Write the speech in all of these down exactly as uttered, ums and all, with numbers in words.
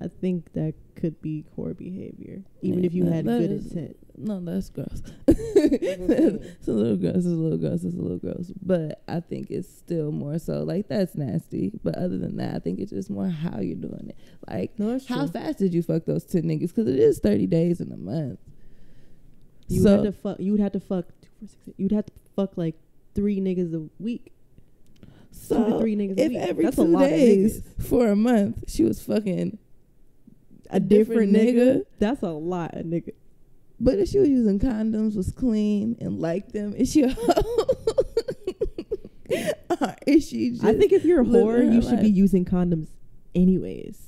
I think that could be core behavior, even yeah, if you that, had that good is, intent. No, that's gross. It's a little gross, it's a little gross, it's a little gross. But I think it's still more so, like, that's nasty. But other than that, I think it's just more how you're doing it. Like, no, how fast did you fuck those ten niggas? Because it is thirty days in a month. You so, would have to fuck, you would have to fuck, you'd have to fuck, like, three niggas a week. So, two to three niggas if a week. Every that's two days for a month, she was fucking a, a different, different nigga, nigga, that's a lot of nigga. But if she was using condoms, was clean, and liked them, is she a hoe? Or is she just I think if you're a whore, you should life. be using condoms anyways.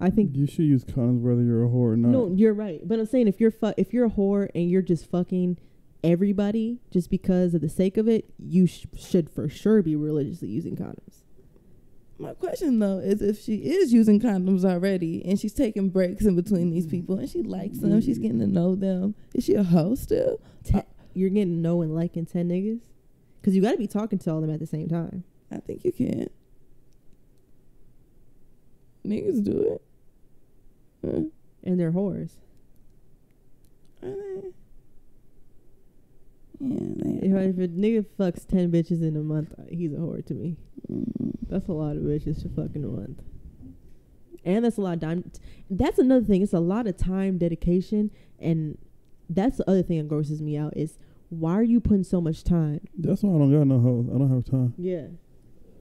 I think you should use condoms whether you're a whore or not. No, you're right. But I'm saying if you're fu- if you're a whore and you're just fucking everybody just because of the sake of it, you sh- should for sure be religiously using condoms. My question, though, is if she is using condoms already and she's taking breaks in between these people and she likes them, she's getting to know them, is she a hoe still? Ten, you're getting to know and liking ten niggas? Because you got to be talking to all of them at the same time. I think you can. Niggas do it. Huh? And they're whores. Are they? Yeah, they are. If a nigga fucks ten bitches in a month, he's a whore to me. Mm-hmm. That's a lot of bitches to fucking a month. And that's a lot of time. That's another thing. It's a lot of time, dedication. And that's the other thing that grosses me out is why are you putting so much time? That's why I don't got no hoes. I don't have time. Yeah.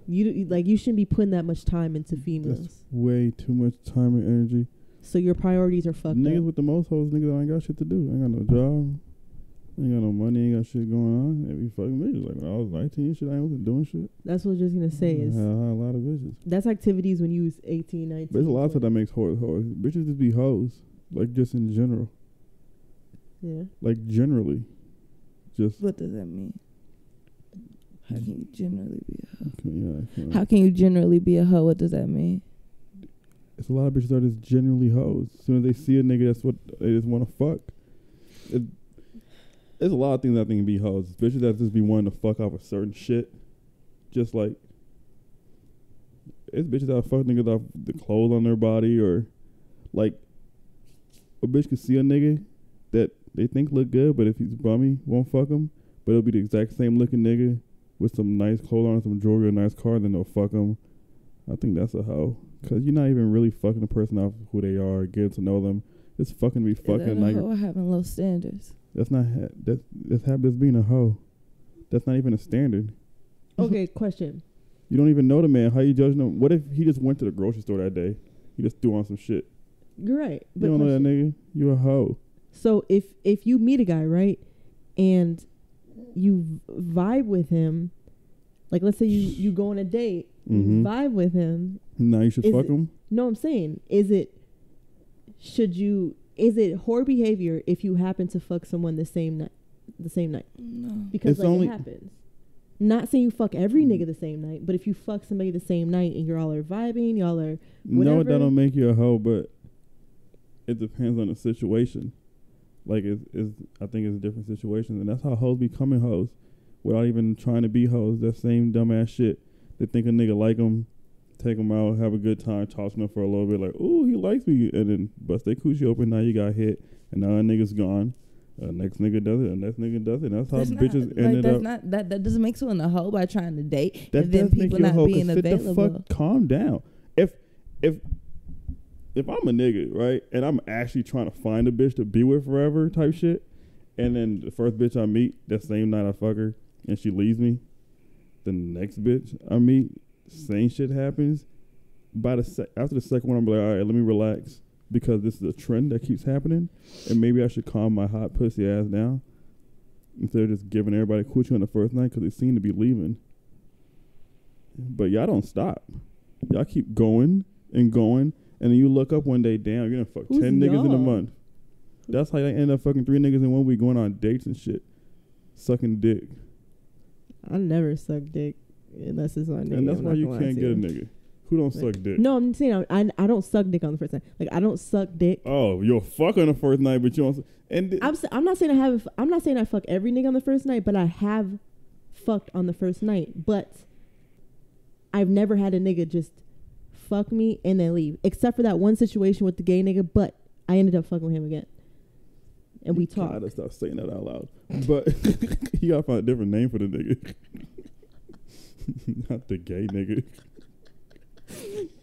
You like you shouldn't be putting that much time into females. That's way too much time and energy. So your priorities are fucked niggas up. Niggas with the most hoes, niggas that ain't got shit to do. I ain't got no job. Ain't got no money, ain't got shit going on. Every fucking bitch. Like when I was nineteen, shit, I ain't doing shit. That's what I was just gonna say. Is I had a lot of bitches. That's activities when you was eighteen, nineteen. There's a lot of stuff that makes whores whores. Bitches just be hoes, like just in general. Yeah. Like generally, just. What does that mean? How can you generally be a hoe? Can, yeah, How can you generally be a hoe? What does that mean? It's a lot of bitches that are just generally hoes. As soon as they see a nigga, that's what they just want to fuck. It, There's a lot of things I think can be hoes. Bitches that just be wanting to fuck off a certain shit. Just like, it's bitches that fuck niggas off the clothes on their body or, like, a bitch can see a nigga that they think look good, but if he's bummy, won't fuck him. But it'll be the exact same looking nigga with some nice clothes on, some jewelry, a nice car, then they'll fuck him. I think that's a hoe. Because you're not even really fucking the person off who they are, getting to know them. It's fucking be fucking like. Or having low standards. That's not ha- that's that's habit of being a hoe. That's not even a standard. Okay, question. You don't even know the man. How you judging him? What if he just went to the grocery store that day? He just threw on some shit. You're right. You but don't question. know that nigga. You a hoe. So if if you meet a guy, right, and you vibe with him, like let's say you, you go on a date, mm-hmm. you vibe with him. Now you should fuck it, him. No, I'm saying, is it? Should you? Is it whore behavior if you happen to fuck someone the same night? The same night, no. Because it's like only it happens. Not saying you fuck every nigga the same night, but if you fuck somebody the same night and you're all are vibing, y'all are whatever. No, that don't make you a hoe, but it depends on the situation. Like it's, it's I think it's different situations, and that's how hoes becoming hoes without even trying to be hoes. That same dumbass shit. They think a nigga like them. Take them out, have a good time, toss them for a little bit, like, ooh, he likes me, and then bust their coochie open. Now you got hit, and now that nigga's gone. Uh, next nigga does it, and next nigga does it. And that's how that's bitches not, ended like, that's up. Not, that that doesn't make someone a hoe by trying to date, that and then people not being available. Sit the fuck, calm down. If if if I'm a nigga, right, and I'm actually trying to find a bitch to be with forever, type shit, and then the first bitch I meet that same night I fuck her, and she leaves me, the next bitch I meet. Same shit happens. By the sec- after the second one, I'm like, all right, let me relax because this is a trend that keeps happening, and maybe I should calm my hot pussy ass down instead of just giving everybody coochie on the first night because they seem to be leaving. But y'all don't stop. Y'all keep going and going, and then you look up one day, damn, you're gonna fuck Who's ten y'all? niggas in a month. That's how they end up fucking three niggas in one week, going on dates and shit, sucking dick. I never suck dick. Unless it's my nigga. And that's I'm why you can't get a nigga who don't like, suck dick. No, I'm saying I, I I don't suck dick on the first night. Like I don't suck dick. Oh, you'll fuck on the first night, but you don't. And th- I'm s- I'm not saying I have. I'm not saying I fuck every nigga on the first night, but I have fucked on the first night. But I've never had a nigga just fuck me and then leave. Except for that one situation with the gay nigga, but I ended up fucking with him again. And we talked. I gotta stop saying that out loud. But you gotta find a different name for the nigga. Not the gay nigga.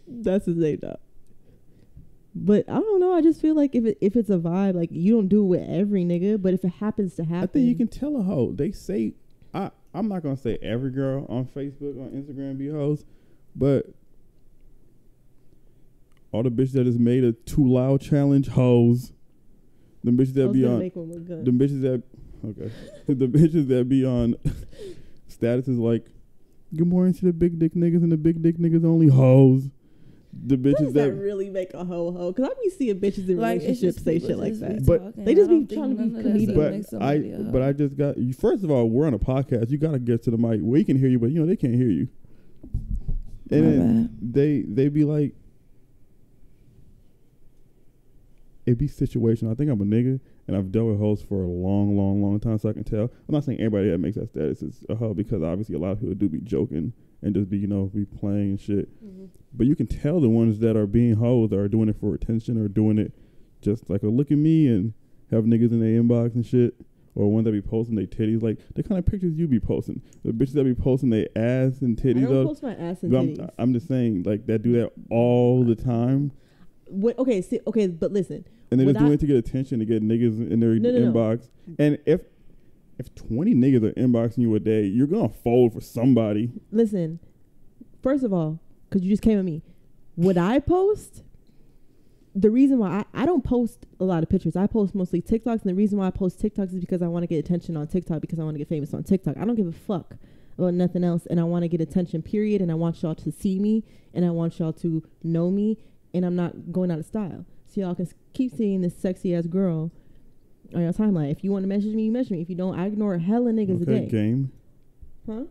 That's his name, dog. But I don't know. I just feel like if it, if it's a vibe, like you don't do it with every nigga. But if it happens to happen, I think you can tell a hoe. They say, I I'm not gonna say every girl on Facebook, on Instagram be hoes, but all the bitches that has made a too loud challenge hoes. The bitches that be on, the bitches that okay, the bitches that be on statuses like, "Good morning to the big dick niggas and the big dick niggas only hoes." The bitches does that, that really make a ho ho, because I be seeing bitches in like relationships say shit like that, but talking. They just be trying to be comedian. But I, but I just got you. First of all, we're on a podcast. You gotta get to the mic. We can hear you, but you know they can't hear you. And My then bad. they they be like, it be situational. I think I'm a nigga, and I've dealt with hoes for a long, long, long time, so I can tell. I'm not saying everybody that makes that status is a hoe, because obviously a lot of people do be joking and just be, you know, be playing and shit. Mm-hmm. But you can tell the ones that are being hoes are doing it for attention or doing it just like a look at me and have niggas in their inbox and shit. Or ones that be posting their titties. Like, the kind of pictures you be posting. The bitches that be posting their ass and titties. I don't post my ass and titties. I'm, I'm just saying, like, that do that all the time. What, okay, see, okay, but listen. And they're just doing I, it to get attention, to get niggas in their no, no, inbox. No. And if... If twenty niggas are inboxing you a day, you're going to fold for somebody. Listen, first of all, because you just came at me, would I post? The reason why I, I don't post a lot of pictures. I post mostly TikToks, and the reason why I post TikToks is because I want to get attention on TikTok, because I want to get famous on TikTok. I don't give a fuck about nothing else, and I want to get attention, period, and I want y'all to see me, and I want y'all to know me, and I'm not going out of style. So y'all can keep seeing this sexy-ass girl on your timeline. If you want to message me, you message me. If you don't, I ignore hella niggas okay, a day. Game. Huh?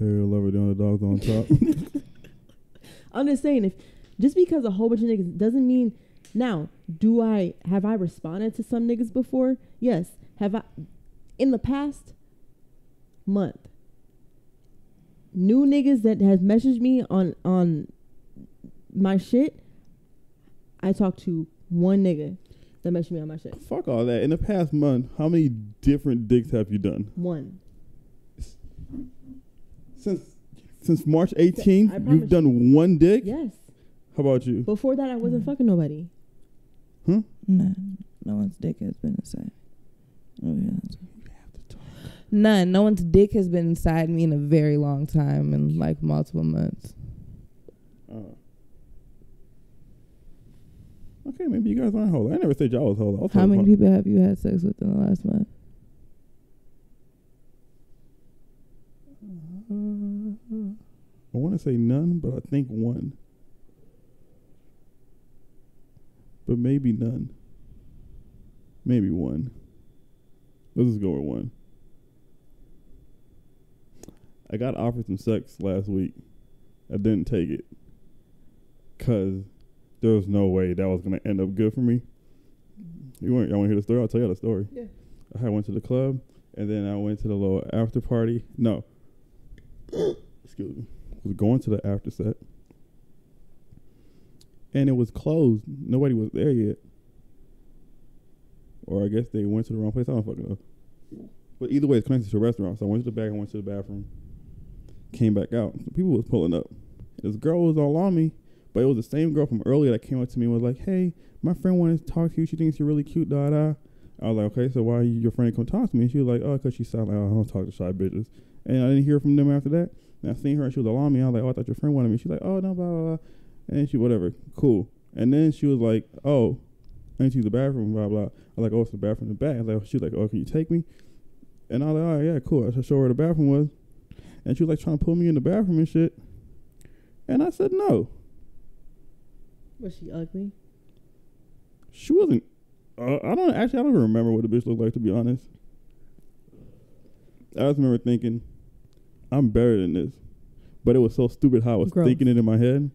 Hair lover down the dogs on top. I'm just saying, if just because a whole bunch of niggas doesn't mean. Now, do I have I responded to some niggas before? Yes. Have I in the past month? New niggas that has messaged me on on my shit. I talked to one nigga that messaged me on my shit. Fuck all that. In the past month, how many different dicks have you done? One. Since since March eighteenth, you've done you. one dick? Yes. How about you? Before that, I wasn't mm. fucking nobody. Huh? No. No one's dick has been inside. Oh, yeah. You have to talk. None. No one's dick has been inside me in a very long time, in like multiple months. Oh. Okay, maybe you guys aren't hoes. I never said y'all was hoes. How many people have you had sex with in the last month? I want to say none, but I think one. But maybe none. Maybe one. Let's just go with one. I got offered some sex last week. I didn't take it. Because... there was no way that was gonna end up good for me. You want y'all want to hear the story? I'll tell you the story. Yeah. I went to the club, and then I went to the little after party. No. Excuse me. I was going to the after set, and it was closed. Nobody was there yet. Or I guess they went to the wrong place. I don't fucking know. But either way, it's connected to a restaurant. So I went to the back. I went to the bathroom. Came back out. So people was pulling up. This girl was all on me. But it was the same girl from earlier that came up to me and was like, "Hey, my friend wanted to talk to you. She thinks you're really cute, da da." I was like, "Okay, so why your friend come talk to me?" And she was like, "Oh, because she sounded like, oh, I don't talk to shy bitches." And I didn't hear from them after that. And I seen her and she was alarming me. I was like, "Oh, I thought your friend wanted me." She's like, "Oh, no, blah, blah, blah." And she, whatever, cool. And then she was like, "Oh," and she's the bathroom, blah, blah. I was like, "Oh, it's the bathroom in the back." I was like, she's like, "Oh, can you take me?" And I was like, "All right, yeah, cool." I showed her where the bathroom was. And she was like trying to pull me in the bathroom and shit. And I said no. Was she ugly? She wasn't. Uh, I don't actually. I don't even remember what the bitch looked like, to be honest. I just remember thinking, "I'm better than this," but it was so stupid how I was Gross. thinking it in my head.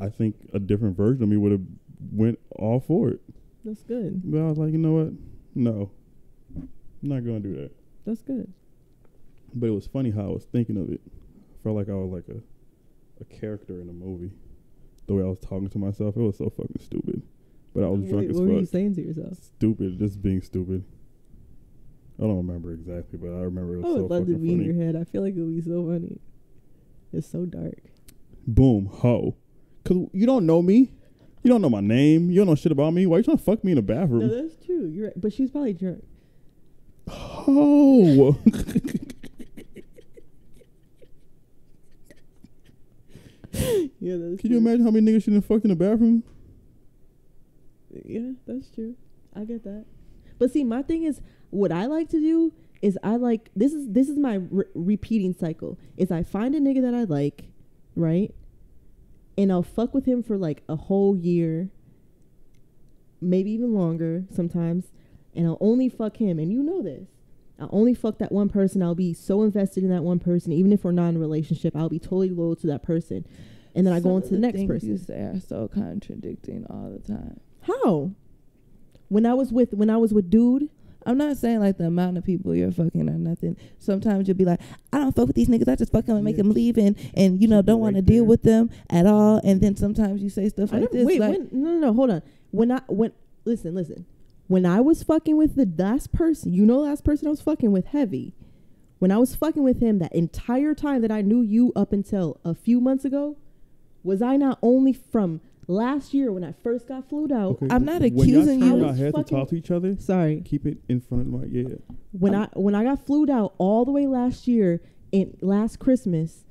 I think a different version of me would have went all for it. That's good. But I was like, you know what? No, I'm not gonna do that. That's good. But it was funny how I was thinking of it. I felt like I was like a, a character in a movie. the way I was talking to myself. It was so fucking stupid. But I was what, drunk what as fuck. What were you saying to yourself? Stupid, just being stupid. I don't remember exactly, but I remember it was I would so love to be funny. In your head. I feel like it would be so funny. It's so dark. Boom, ho. Because you don't know me. You don't know my name. You don't know shit about me. Why are you trying to fuck me in the bathroom? No, that's true. You're right. But she was probably drunk. Oh. Yeah, that's Can true. You imagine how many niggas she done fucked in the bathroom? Yeah, that's true. I get that. But see, my thing is, what I like to do is I like, this is this is my re- repeating cycle, is I find a nigga that I like, right? And I'll fuck with him for like a whole year, maybe even longer sometimes, and I'll only fuck him. And you know this. I'll only fuck that one person. I'll be so invested in that one person. Even if we're not in a relationship, I'll be totally loyal to that person. And then Some I go into the, the next person. You say are so contradicting all the time. How? When I was with when I was with dude, I'm not saying like the amount of people you're fucking or nothing. Sometimes you'll be like, I don't fuck with these niggas. I just fuck them and make yeah. them leave and, and you know, don't want right to deal with them at all. And then sometimes you say stuff I like never, this. Wait, like, when, no, no, no, hold on. When I, when, listen, listen. When I was fucking with the last person, you know the last person I was fucking with, Heavy. When I was fucking with him that entire time that I knew you up until a few months ago, was I not only from... Last year when I first got flued out, okay, I'm not accusing you. When y'all had to talk to each other, sorry. Keep it in front of my yeah. When I'm I when I got flued out all the way last year and last Christmas,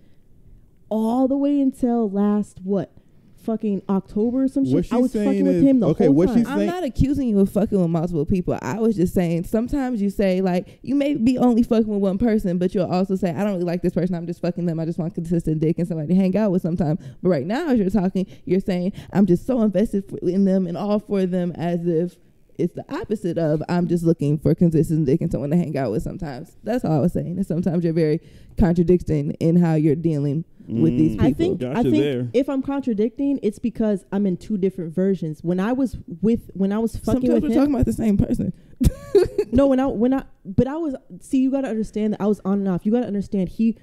all the way until last what, fucking October or some shit. I was fucking with him the okay, whole time. I'm not accusing you of fucking with multiple people. I was just saying sometimes you say like you may be only fucking with one person, but you'll also say I don't really like this person. I'm just fucking them. I just want consistent dick and somebody to hang out with sometime. But right now, as you're talking, you're saying I'm just so invested in them and all for them, as if it's the opposite of I'm just looking for consistent dick and someone to hang out with sometimes. That's all I was saying. And sometimes you're very contradicting in how you're dealing with mm. these people. I think, gotcha I think there. If I'm contradicting, it's because I'm in two different versions. When I was with, when I was fucking Sometimes with we're him, talking about the same person. No, when I, when I, but I was, see, you got to understand that I was on and off. You got to understand he,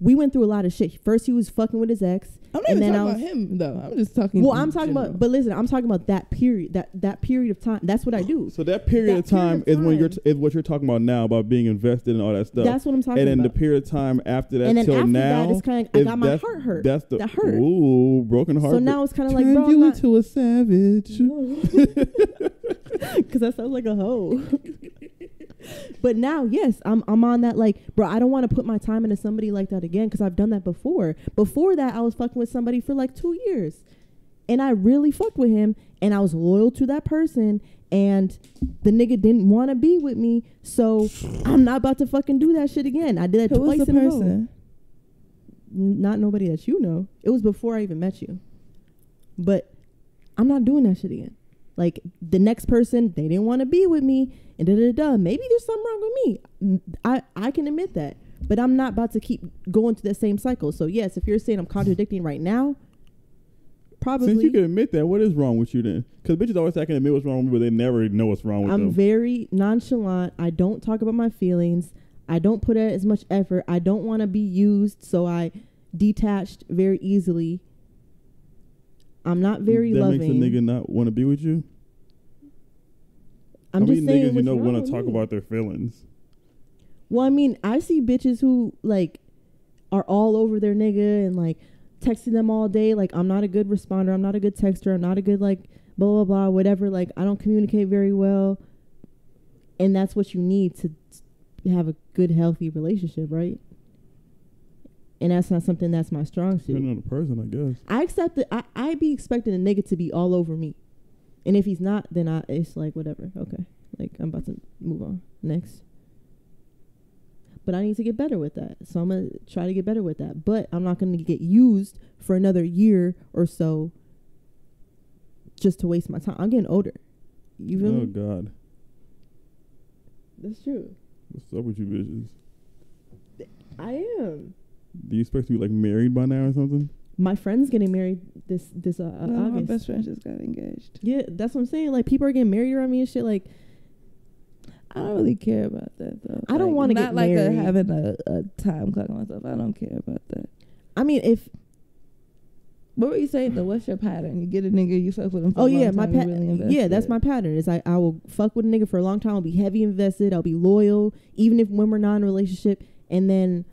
we went through a lot of shit. First, he was fucking with his ex. I'm not and even then talking was, about him, though. I'm just talking Well, I'm talking general. about, but listen, I'm talking about that period, that, that period of time. That's what I do. So that period, that of, time period of time is when you're t- is what you're talking about now, about being invested in all that stuff. That's what I'm talking about. And then about. the period of time after that till now. And then after now, that, it's kind of like, I got my heart hurt. That's the, that hurt. Ooh, broken heart. So now it's kind of like, bro, I'm you not, into a savage. Because that sounds like a hoe. But now, yes, I'm I'm on that like, bro, I don't want to put my time into somebody like that again because I've done that before. Before that, I was fucking with somebody for like two years. And I really fucked with him and I was loyal to that person and the nigga didn't want to be with me. So I'm not about to fucking do that shit again. I did that Who twice in a row. Not nobody that you know. It was before I even met you. But I'm not doing that shit again. Like, the next person, they didn't want to be with me, and da-da-da-da. Maybe there's something wrong with me. I, I can admit that. But I'm not about to keep going through that same cycle. So, yes, if you're saying I'm contradicting right now, probably. Since you can admit that, what is wrong with you then? Because bitches always say I can admit what's wrong with me, but they never know what's wrong with I'm them. I'm very nonchalant. I don't talk about my feelings. I don't put in as much effort. I don't want to be used, so I detached very easily. I'm not very that loving. That makes a nigga not want to be with you? I'm How just many saying niggas you know want to talk me? about their feelings? Well, I mean, I see bitches who, like, are all over their nigga and, like, texting them all day. Like, I'm not a good responder. I'm not a good texter. I'm not a good, like, blah, blah, blah, whatever. Like, I don't communicate very well. And that's what you need to have a good, healthy relationship, right? And that's not something that's my strong suit. Depending on the person, I guess. I accept that. I, I be expecting a nigga to be all over me. And if he's not, then I it's like, whatever. Okay. Like, I'm about to move on. Next. But I need to get better with that. So I'm going to try to get better with that. But I'm not going to get used for another year or so just to waste my time. I'm getting older. You feel me? Oh, God. That's true. What's up with you bitches? I am. Do you expect to be, like, married by now or something? My friend's getting married this this uh, no, August. My best friend just got engaged. Yeah, that's what I'm saying. Like, people are getting married around me and shit. Like, I don't really care about that, though. I like, don't want to get like married. Not like having a, a time clock on myself. I don't care about that. I mean, if... What were you saying though? What's your pattern? You get a nigga, you fuck with him for oh, a long yeah, time, my pa- really invested. Yeah, that's my pattern. It's like I will fuck with a nigga for a long time. I'll be heavy invested. I'll be loyal, even if when we're not in a relationship. And then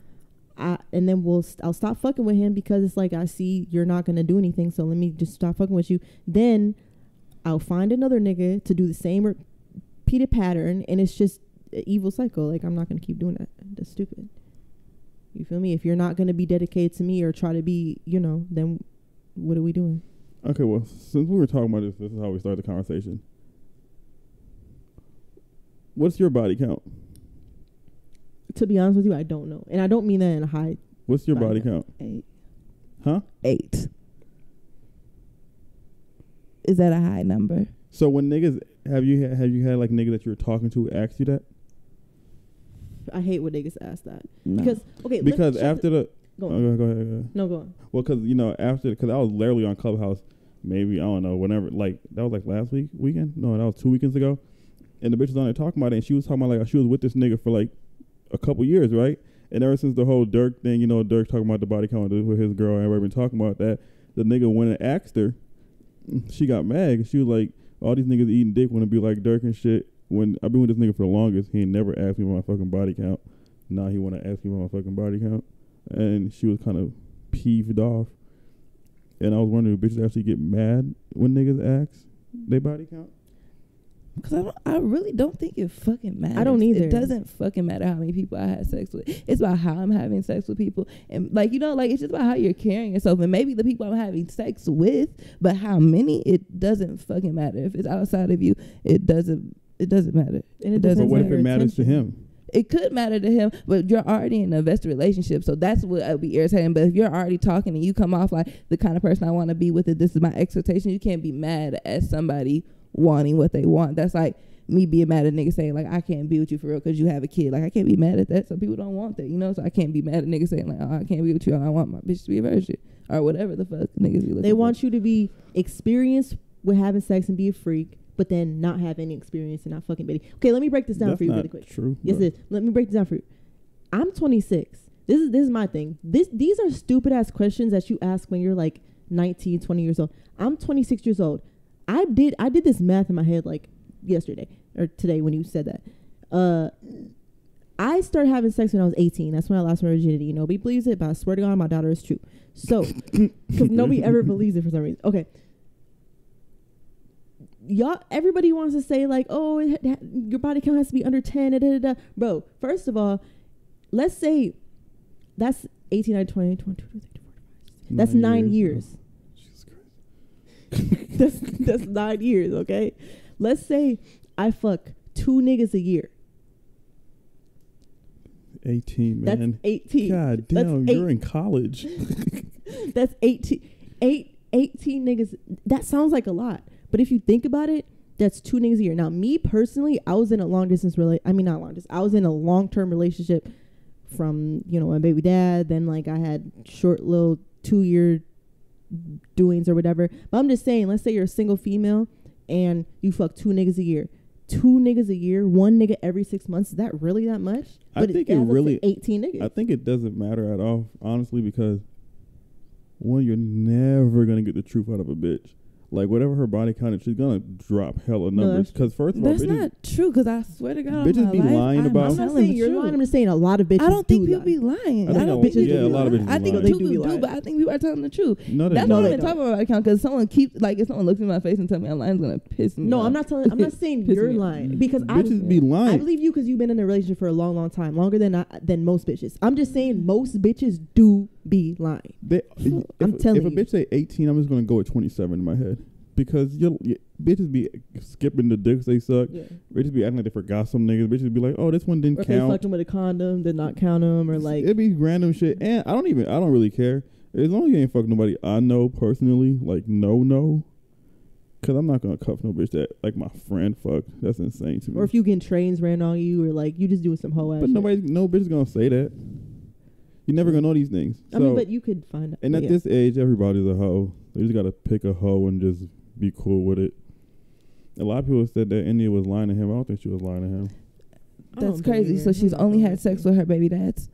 I and then we'll st- I'll stop fucking with him because it's like I see you're not gonna do anything, so let me just stop fucking with you. Then I'll find another nigga to do the same repeated pattern, and it's just an evil cycle. Like I'm not gonna keep doing that. That's stupid. You feel me? If you're not gonna be dedicated to me or try to be, you know, then what are we doing? Okay, well, since we were talking about this, this is how we start the conversation. What's your body count? To be honest with you, I don't know. And I don't mean that in a high... What's your body, body count? Eight. Huh? Eight. Is that a high number? So when niggas... Have you, ha- have you had, like, niggas that you were talking to ask you that? I hate when niggas ask that. No. Because, okay... Because after the... Go on. Oh, go ahead, go ahead. No, go on. Well, because, you know, after... Because I was literally on Clubhouse, maybe, I don't know, whenever... Like, that was, like, last week, weekend? No, that was two weekends ago. And the bitch was on there talking about it, and she was talking about, like, she was with this nigga for, like... a couple years, right? And ever since the whole Dirk thing, you know, Dirk talking about the body count with his girl, and everybody been talking about that, the nigga went and asked her. She got mad. She was like, all these niggas eating dick want to be like Dirk and shit. When I've been with this nigga for the longest, he ain't never asked me about my fucking body count. Now he want to ask me about my fucking body count. And she was kind of peeved off. And I was wondering if bitches actually get mad when niggas ask their body count. Because I, don't, I really don't think it fucking matters. I don't either. It doesn't fucking matter how many people I had sex with. It's about how I'm having sex with people. And, like, you know, like, it's just about how you're carrying yourself. And maybe the people I'm having sex with, but how many, it doesn't fucking matter. If it's outside of you, it doesn't It doesn't matter. And it doesn't matter. But what if it matters to him? It could matter to him, but you're already in a vested relationship, so that's what I'd be irritating. But if you're already talking and you come off like the kind of person I want to be with, it, this is my expectation, you can't be mad at somebody wanting what they want. That's like me being mad at niggas saying like I can't be with you for real because you have a kid. Like I can't be mad at that. Some people don't want that, you know. So I can't be mad at niggas saying like, oh, I can't be with you and I want my bitch to be a virgin or whatever the fuck niggas be looking. They want for. You to be experienced with having sex and be a freak, but then not have any experience and not fucking baby. Okay, let me break this down That's for you really quick. True. Yes, it is. Let me break this down for you. I'm twenty-six. This is this is my thing. This these are stupid ass questions that you ask when you're like nineteen, twenty years old. I'm twenty-six years old. I did I did this math in my head like yesterday or today when you said that. Uh, I started having sex when I was eighteen. That's when I lost my virginity. Nobody believes it, but I swear to God, my daughter is true. So, because nobody ever believes it for some reason. Okay. Y'all, everybody wants to say like, oh, it ha- your body count has to be under ten. Da, da, da, da. Bro, first of all, let's say that's eighteen, nineteen, twenty, twenty-two, twenty-three, twenty-four, twenty-five. That's nine, nine years. years. that's that's nine years, okay? Let's say I fuck two niggas a year. eighteen, man. That's eighteen. God damn, that's you're eight. In college. That's eighteen. Eight, eighteen niggas. That sounds like a lot. But if you think about it, that's two niggas a year. Now, me personally, I was in a long-distance relationship. I mean, not long-distance. I was in a long-term relationship from, you know, my baby dad. Then, like, I had short little two-year doings or whatever, but I'm just saying, let's say you're a single female and you fuck two niggas a year, two niggas a year, one nigga every six months. Is that really that much? I but think it, it really eighteen niggas. I think it doesn't matter at all, honestly, because one, you're never gonna get the truth out of a bitch. Like whatever her body count, she's gonna drop hella numbers. Because no, first of all, that's not true. Because I swear to God, bitches be life, lying I'm about. I'm not saying you're lying. I'm just saying a lot of bitches. I don't think people be lying. I don't think yeah, a lot of bitches. I think people do, but I think people are telling the truth. No, that's not even talking about body count. Because someone keeps like if someone looks in my face and tells me I'm lying, it's gonna piss me. No, off. I'm not telling. I'm not saying you're lying because I bitches be lying. I believe you because you've been in a relationship for a long, long time, longer than I, than most bitches. I'm just saying most bitches do be lying. They, so if, I'm telling you. If a bitch say eighteen, I'm just gonna go with twenty-seven in my head because you bitches be skipping the dicks they suck. Yeah. Bitches be acting like they forgot some niggas. Bitches be like, oh, this one didn't or count. Or they fucked them with a condom, did not count them, or like it be random shit. And I don't even, I don't really care as long as you ain't fuck nobody I know personally. Like no, no, because I'm not gonna cuff no bitch that like my friend fucked. That's insane to me. Or if you getting trains ran on you, or like you just doing some hoe ass. But nobody, no bitch is gonna say that. You're never going to know these things. I so mean, but you could find out. And at yeah. this age, everybody's a hoe. They just got to pick a hoe and just be cool with it. A lot of people said that India was lying to him. I don't think she was lying to him. That's crazy. So she's only had sex with her baby dads?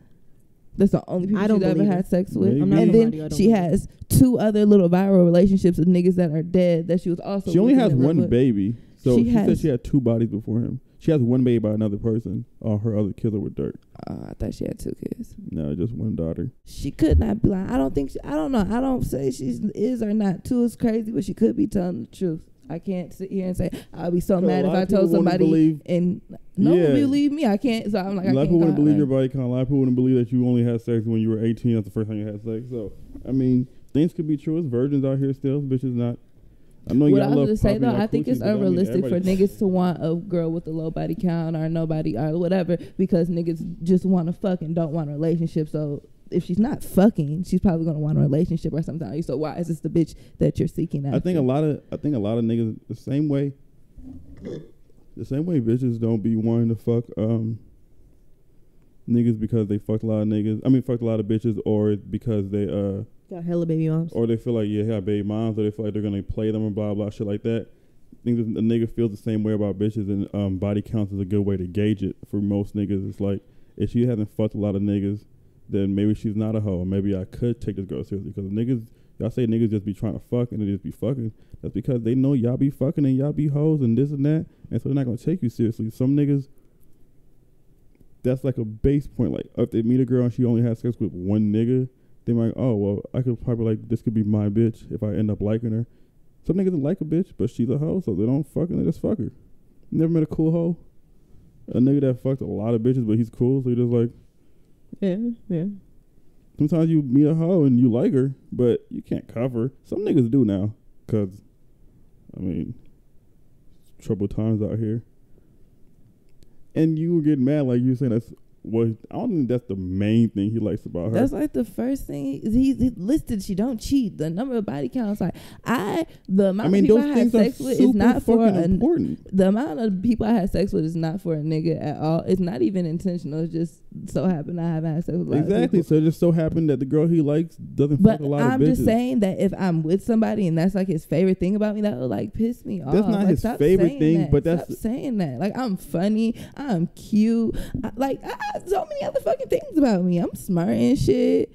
That's the only people I don't she's ever it. had sex with. I'm not and then she has two other little viral relationships with niggas that are dead that she was also. She only has one with. baby. So she, she said she had two bodies before him. She has one baby by another person. All uh, her other killer with dirt. Uh, I thought she had two kids. No, just one daughter. She could not be lying. I don't think. She, I don't know. I don't say she is or not. Two is crazy, but she could be telling the truth. I can't sit here and say I'll be so mad if I told somebody believe, and no yeah. one believe me. I can't. So I'm like, a lot of people wouldn't believe your body count. A lot of people wouldn't believe that you only had sex when you were eighteen. That's the first time you had sex. So I mean, things could be true. It's virgins out here still. Bitches not. I know you what I was gonna say though, like I think it's unrealistic I mean, for niggas to want a girl with a low body count or nobody or whatever because niggas just want to fuck and don't want a relationship. So if she's not fucking, she's probably gonna want a relationship or something. So why is this the bitch that you're seeking after? I think a lot of I think a lot of niggas the same way the same way bitches don't be wanting to fuck um niggas because they fucked a lot of niggas. I mean fucked a lot of bitches or because they uh got hella baby moms. Or they feel like yeah, they got baby moms or they feel like they're gonna play them or blah blah shit like that. I think a nigga feels the same way about bitches and um body counts is a good way to gauge it for most niggas. It's like if she hasn't fucked a lot of niggas then maybe she's not a hoe. Maybe I could take this girl seriously because niggas, y'all say niggas just be trying to fuck and they just be fucking. That's because they know y'all be fucking and y'all be hoes and this and that, and so they're not gonna take you seriously. Some niggas, that's like a base point. Like if they meet a girl and she only has sex with one nigga, they're like, oh well, I could probably like this could be my bitch if I end up liking her. Some niggas don't like a bitch, but she's a hoe, so they don't fucking. They just fuck her. Never met a cool hoe. A nigga that fucked a lot of bitches, but he's cool, so he just like. Yeah, yeah. Sometimes you meet a hoe and you like her, but you can't cover. Some niggas do now, cause I mean, troubled times out here. And you were getting mad, like you were saying that's what I don't think that's the main thing he likes about her. That's like the first thing he, he listed. She don't cheat. The number of body counts, like I, the amount I mean, of people I had sex with is not for a, important. The amount of people I had sex with is not for a nigga at all. It's not even intentional. It's just so happened I haven't had sex with a lot exactly. Of so it just so happened that the girl he likes doesn't but fuck a lot I'm of bitches. But I'm just saying that if I'm with somebody and that's like his favorite thing about me, that would like piss me off. That's not like, his favorite thing, that. but that's stop saying that. Like I'm funny, I'm cute, I, like. I, so many other fucking things about me. I'm smart and shit.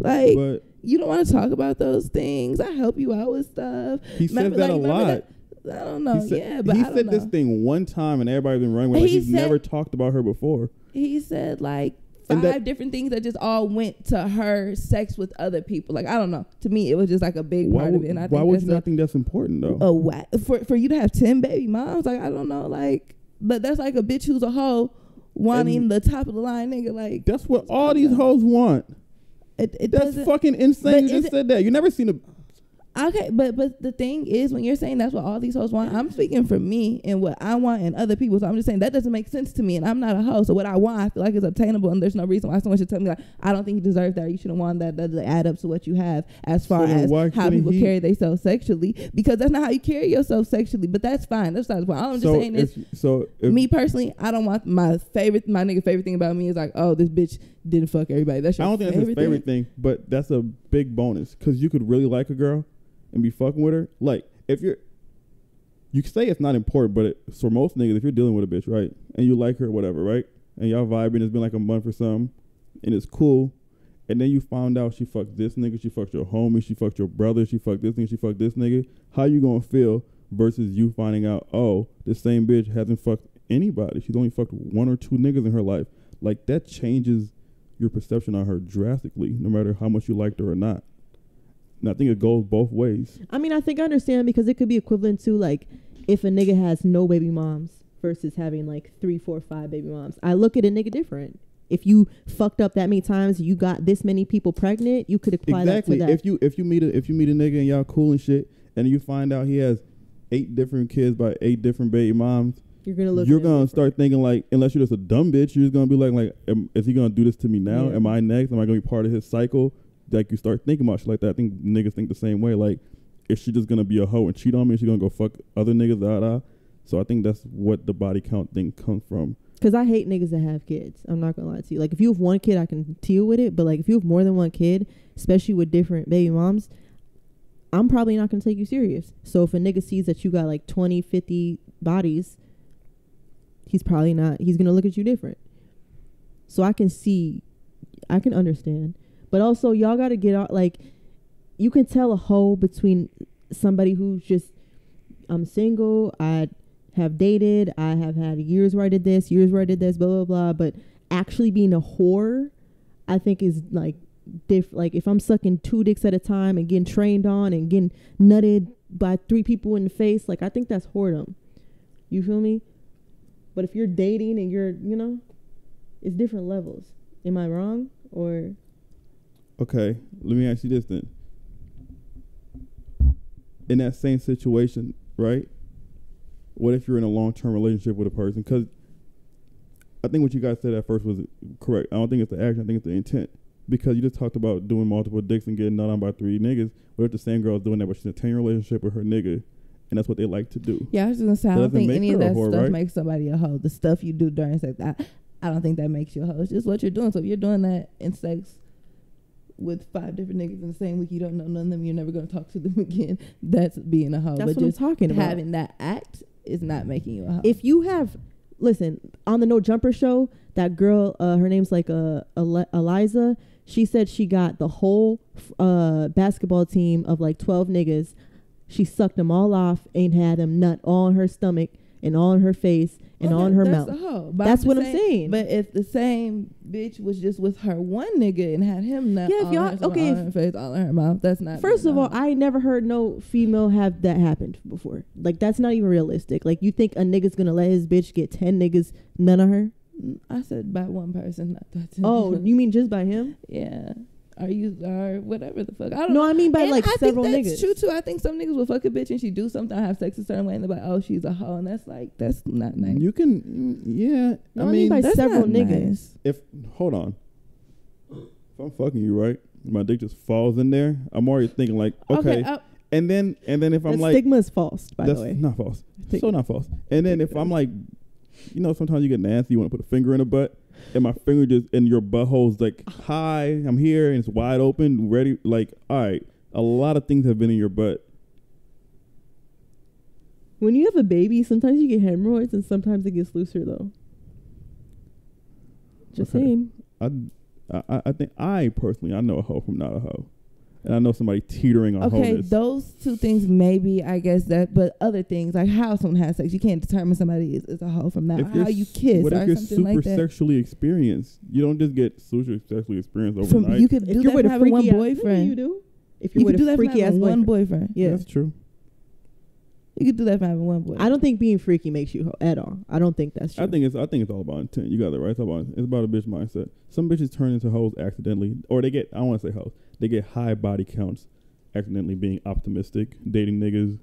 Like but you don't want to talk about those things. I help you out with stuff. He remember, said that like, a lot. That? I don't know. He said, yeah, but he I don't said know. this thing one time, and everybody's been running with like he he's said, never talked about her before. He said like five that, different things that just all went to her sex with other people. Like I don't know. To me, it was just like a big part would, of it. And I why think would you not a, think that's important though? A why, for for you to have ten baby moms? Like I don't know. Like but that's like a bitch who's a hoe. Wanting and the top of the line nigga, like that's what all these out. hoes want. It, it that's fucking insane. You just said that. You never seen a. Okay, but but the thing is, when you're saying that's what all these hoes want, I'm speaking for me and what I want and other people. So I'm just saying that doesn't make sense to me, and I'm not a hoe. So what I want, I feel like is obtainable, and there's no reason why someone should tell me like I don't think you deserve that. Or you shouldn't want that. That doesn't add up to what you have as far so as how people he? carry themselves sexually, because that's not how you carry yourself sexually. But that's fine. That's not the point. All I'm so just saying if, is, so if me personally, I don't want my favorite, my nigga favorite thing about me is like, oh, this bitch didn't fuck everybody. That's your I don't think that's his favorite thing, thing but that's a big bonus because you could really like a girl and be fucking with her. Like, if you're, you say it's not important, but it, for most niggas, if you're dealing with a bitch, right, and you like her, whatever, right, and y'all vibing, it's been like a month or something, and it's cool, and then you found out she fucked this nigga, she fucked your homie, she fucked your brother, she fucked this nigga, she fucked this nigga, how you gonna feel versus you finding out, oh, the same bitch hasn't fucked anybody. She's only fucked one or two niggas in her life. Like, that changes your perception on her drastically, no matter how much you liked her or not. And I think it goes both ways. I mean, I think I understand because it could be equivalent to like if a nigga has no baby moms versus having like three, four, five baby moms. I look at a nigga different. If you fucked up that many times, you got this many people pregnant, you could apply exactly. that to that. If you if you meet a if you meet a nigga and y'all cool and shit, and you find out he has eight different kids by eight different baby moms, you're gonna look. You're gonna start thinking like, unless you're just a dumb bitch, you're just gonna be like, like, am, is he gonna do this to me now? Yeah. Am I next? Am I gonna be part of his cycle? Like, you start thinking about shit like that. I think niggas think the same way. Like, is she just gonna be a hoe and cheat on me? Is she gonna go fuck other niggas? Da da. So I think that's what the body count thing comes from. Cause I hate niggas that have kids. I'm not gonna lie to you. Like, if you have one kid, I can deal with it. But like, if you have more than one kid, especially with different baby moms, I'm probably not gonna take you serious. So if a nigga sees that you got like twenty, fifty bodies, he's probably not. He's gonna look at you different. So I can see. I can understand. But also, y'all got to get out. Like, you can tell a hole between somebody who's just, I'm single, I have dated, I have had years where I did this, years where I did this, blah, blah, blah. But actually being a whore, I think is like, diff- like if I'm sucking two dicks at a time and getting trained on and getting nutted by three people in the face, like I think that's whoredom. You feel me? But if you're dating and you're, you know, it's different levels. Am I wrong? Or okay, let me ask you this then. In that same situation, right? What if you're in a long-term relationship with a person? Because I think what you guys said at first was correct. I don't think it's the action. I think it's the intent. Because you just talked about doing multiple dicks and getting nut on by three niggas. What if the same girl's doing that, but she's in a ten-year relationship with her nigga, and that's what they like to do? Yeah, I was just going to say, I don't think any of that whore, stuff right? makes somebody a hoe. The stuff you do during sex, I, I don't think that makes you a hoe. It's just what you're doing. So if you're doing that in sex with five different niggas in the same week, you don't know none of them, you're never going to talk to them again, that's being a hoe. That's but what just I'm talking about. Having that act is not making you a hoe. If you have... Listen, on the No Jumper show, that girl, uh, her name's like uh, Eli- Eliza. She said she got the whole uh, basketball team of like twelve niggas. She sucked them all off and had them nut all on her stomach and all on her face and well, all in her that's mouth. A hoe. That's what saying, I'm saying. But if the same bitch was just with her one nigga and had him nut yeah, all, if y'all, her okay, all in her face, all in her mouth, that's not. First of all, I never heard no female have that happened before. Like, that's not even realistic. Like, you think a nigga's gonna let his bitch get ten niggas nut on her? I said by one person, not by ten. Oh, you mean just by him? Yeah. Are you or whatever the fuck? I don't know. No, I mean by and like I several niggas. I think that's niggas. True too. I think some niggas will fuck a bitch and she do something, have sex a certain way, and they're like, "Oh, she's a hoe," and that's like that's not nice. You can, yeah. No, I, I mean, mean by that's several not niggas. Nice. If hold on, if I'm fucking you right, my dick just falls in there. I'm already thinking like, okay, okay uh, and then and then if I'm like, stigma is false. By that's the way, not false. Stigma. So not false. And then if I'm like, you know, sometimes you get nasty, you want to put a finger in a butt. And my finger just in your butthole's like, hi, I'm here, and it's wide open, ready. Like, all right, a lot of things have been in your butt. When you have a baby, sometimes you get hemorrhoids, and sometimes it gets looser though. Just okay. saying. I, I, I think I personally I know a hoe from not a hoe, and I know somebody teetering on. Okay, wholeness. Those two things maybe I guess that, but other things like how someone has sex, you can't determine somebody is, is a hoe from that. Or how you kiss, what or if you're something super like that. Sexually experienced? You don't just get super sexually experienced overnight. From, you could do that with having one boyfriend. You do. If you could do that from having one boyfriend. Yeah, that's true. You could do that from having one boyfriend. I don't think being freaky makes you hoe at all. I don't think that's true. I think it's I think it's all about intent. You got it right. It's, all about, it's about a bitch mindset. Some bitches turn into hoes accidentally, or they get I don't want to say hoes. They get high body counts, accidentally being optimistic, dating niggas,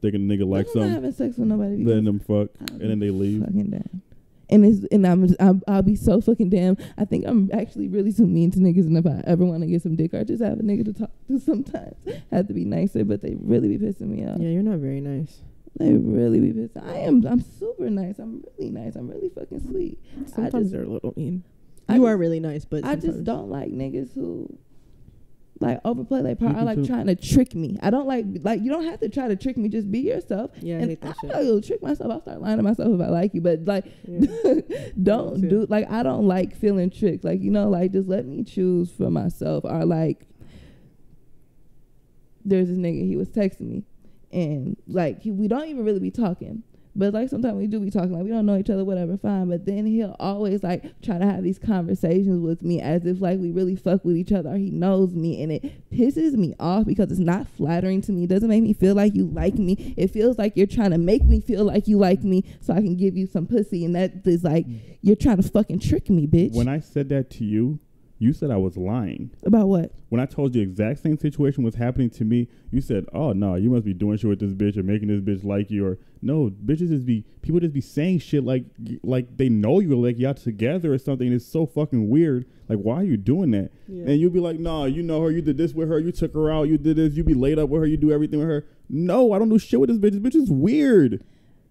thinking a nigga likes them, having sex with nobody, letting them fuck, I'll and then they leave. Fucking damn. And it's and I'm, I'm I'll be so fucking damn. I think I'm actually really too mean to niggas, and if I ever want to get some dick, I just have a nigga to talk to. Sometimes have to be nicer, but they really be pissing me off. Yeah, you're not very nice. They really be pissing. I am. I'm super nice. I'm really nice. I'm really fucking sweet. Sometimes I just, they're a little mean. I you just, are really nice, but sometimes. I just don't like niggas who. Like overplay, like power, like too. Trying to trick me. I don't like like you don't have to try to trick me. Just be yourself. Yeah, I and hate that I shit. I'll trick myself. I'll start lying to myself if I like you. But like, yeah. don't do like I don't like feeling tricked. Like you know, like just let me choose for myself. Or like, there's this nigga. He was texting me, and like he, we don't even really be talking. But like sometimes we do be talking like we don't know each other, whatever, fine. But then he'll always like try to have these conversations with me as if like we really fuck with each other or he knows me, and it pisses me off because it's not flattering to me. It doesn't make me feel like you like me. It feels like you're trying to make me feel like you like me so I can give you some pussy, and that is like you're trying to fucking trick me, bitch. When I said that to you, you said I was lying. About what? When I told you exact same situation was happening to me, you said, oh, no, you must be doing shit with this bitch or making this bitch like you. Or no, bitches just be, people just be saying shit like like they know you, like y'all together or something. It's so fucking weird. Like, why are you doing that? Yeah. And you'd be like, no, you know her. You did this with her. You took her out. You did this. You be laid up with her. You do everything with her. No, I don't do shit with this bitch. This bitch is weird.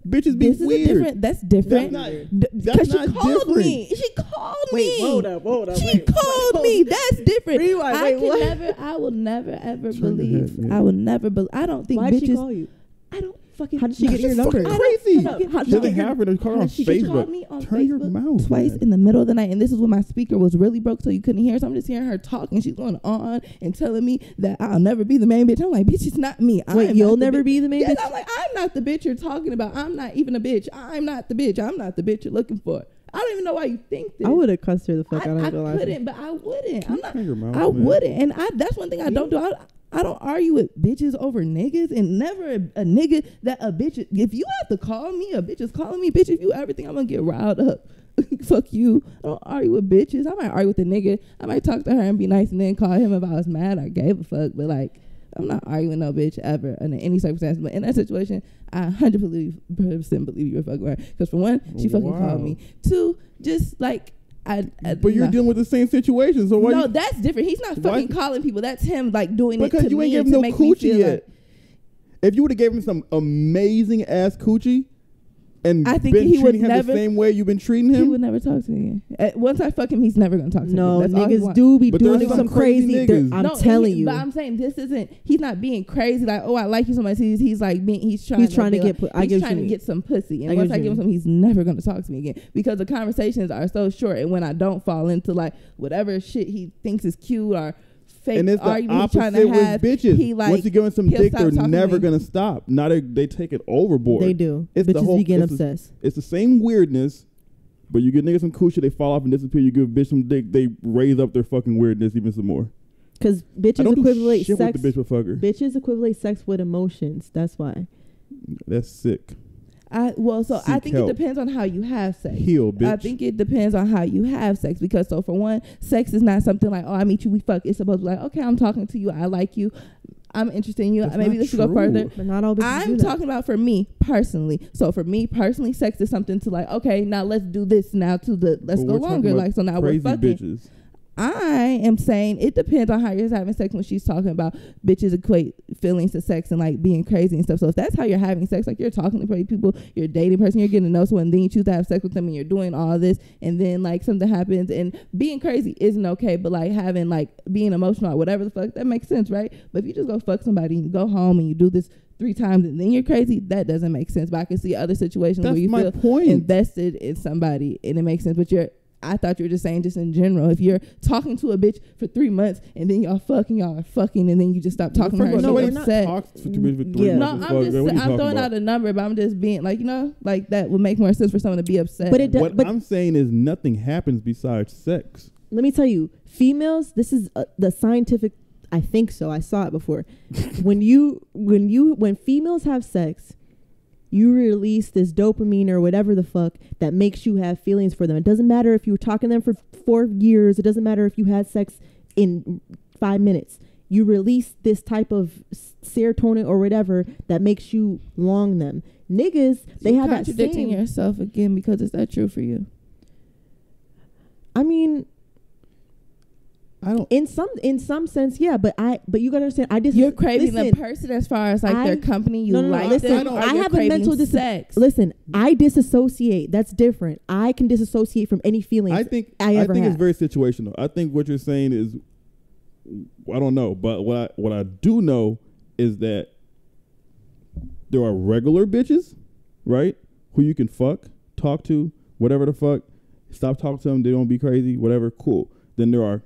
Bitches be this weird. Is different, that's different. That's not, that's not called different. Me. She called wait, me. Hold up, hold up. She wait, called wait, me. That's different. Rewind, I wait, can what? never. I will never ever Turn believe. Head, yeah. I will never believe. I don't think Why'd bitches. She call you? I don't fucking. How did she get your number? Crazy. Nothing happened. They called on Facebook. Turn your mouth twice in the middle of the night, and this is when my speaker was really broke, so you couldn't hear. So I'm just hearing her talk, and she's going on and telling me that I'll never be the main bitch. I'm like, bitch, it's not me. Wait, you'll never be the main bitch? Yes, I'm like, I'm not the bitch you're talking about. I'm not even a bitch. I'm not the bitch. I'm not the bitch you're looking for. I don't even know why you think this. I would have cussed her the fuck out. I, I couldn't, but I wouldn't. I'm not. Your mouth, I man. wouldn't, and I. That's one thing I don't do. I, I don't argue with bitches over niggas, and never a, a nigga that a bitch. If you have to call me, a bitch is calling me bitch. If you everything, I'm gonna get riled up. Fuck you. I don't argue with bitches. I might argue with a nigga. I might talk to her and be nice, and then call him if I was mad or gave a fuck. But like, I'm not arguing no bitch ever under any circumstance. But in that situation, I one hundred percent believe you were fucking her. Because for one, she fucking wow. called me. Two, just like I. I but you're no. dealing with the same situation, so why? No, you, that's different. He's not fucking calling people. That's him like doing because it to me. Because you ain't giving no coochie yet. Like, if you would have gave him some amazing ass coochie. And I think been he would him never, the same way you've been treating him. He would never talk to me again. Uh, once I fuck him, he's never gonna talk to no, me. No, niggas do be but doing some, some crazy. Niggas. I'm no, telling he, you. But I'm saying this isn't. He's not being crazy. Like, oh, I like you so much. He's, he's like being. He's trying. He's trying to, to get. Like, I he's trying to get some pussy. And I once I give him some, he's never gonna talk to me again because the conversations are so short. And when I don't fall into like whatever shit he thinks is cute or. And it's the opposite to with have, bitches. He like, once you give them some dick, they're never going to stop. Now they, they take it overboard. They do. It's bitches the whole, begin it's obsessed. A, it's the same weirdness, but you get niggas some coochie, they fall off and disappear. You give a bitch some dick, they raise up their fucking weirdness even some more. Because bitches equivalent do shit sex with the bitch fucker. Bitches equivalent sex with emotions. That's why. That's sick. I well, so Seek I think help. It depends on how you have sex. Heal, bitch. I think it depends on how you have sex because, so for one, sex is not something like, oh, I meet you, we fuck. It's supposed to be like, okay, I'm talking to you, I like you, I'm interested in you. That's Maybe this should go further. But not all I'm talking about for me personally. So for me personally, sex is something to like, okay, now let's do this now to the let's well, go longer. Like so now we're fucking. Bitches. I am saying it depends on how you're having sex when she's talking about bitches equate feelings to sex and like being crazy and stuff. So if that's how you're having sex, like you're talking to people, you're dating a person, you're getting to know someone, then you choose to have sex with them and you're doing all this and then like something happens and being crazy isn't okay, but like having like being emotional or whatever the fuck, that makes sense, right? But if you just go fuck somebody and you go home and you do this three times and then you're crazy, that doesn't make sense. But I can see other situations that's where you feel point. invested in somebody and it makes sense, but you're I thought you were just saying just in general. If you're talking to a bitch for three months and then y'all fucking, y'all are fucking, and then you just stop talking to her. No, we're not. Yeah. No, I'm just I'm throwing about? out a number, but I'm just being like, you know, like that would make more sense for someone to be upset. But it does, what but I'm saying is nothing happens besides sex. Let me tell you, females. This is uh, the scientific. I think so. I saw it before. when you when you when females have sex. You release this dopamine or whatever the fuck that makes you have feelings for them. It doesn't matter if you were talking to them for four years. It doesn't matter if you had sex in five minutes. You release this type of serotonin or whatever that makes you long them. Niggas, they have that same. You're contradicting yourself again because is that true for you? I mean... I don't in some in some sense, yeah, but I but you gotta understand I just you're craving listen, the person as far as like I, their company, you no, no, no, like listen, them, I, I have a mental disassociation. Listen, I disassociate. That's different. I can disassociate from any feelings. I think I, ever I think have. It's very situational. I think what you're saying is I don't know, but what I what I do know is that there are regular bitches, right? Who you can fuck, talk to, whatever the fuck. Stop talking to them, they don't be crazy, whatever, cool. Then there are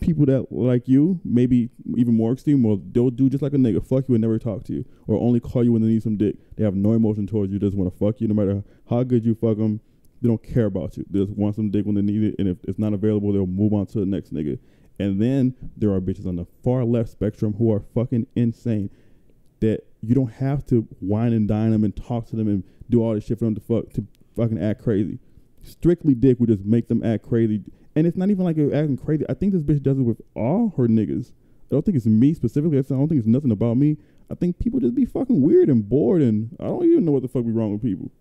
people that like you, maybe even more extreme, well, they'll do just like a nigga, fuck you and never talk to you, or only call you when they need some dick. They have no emotion towards you, just want to fuck you no matter how good you fuck them. They don't care about you. They just want some dick when they need it, and if it's not available, they'll move on to the next nigga. And then there are bitches on the far left spectrum who are fucking insane that you don't have to wine and dine them and talk to them and do all this shit for them to fuck to fucking act crazy. Strictly dick would just make them act crazy. And it's not even like you're acting crazy. I think this bitch does it with all her niggas. I don't think it's me specifically. I don't think it's nothing about me. I think people just be fucking weird and bored, and I don't even know what the fuck be wrong with people.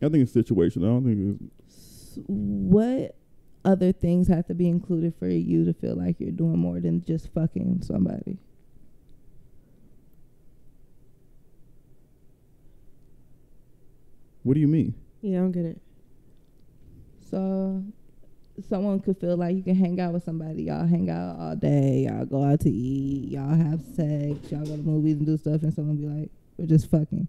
I think it's situational. I don't think it's... What other things have to be included for you to feel like you're doing more than just fucking somebody? What do you mean? Yeah, I don't get it. So someone could feel like you can hang out with somebody. Y'all hang out all day. Y'all go out to eat. Y'all have sex. Y'all go to movies and do stuff. And someone be like, we're just fucking.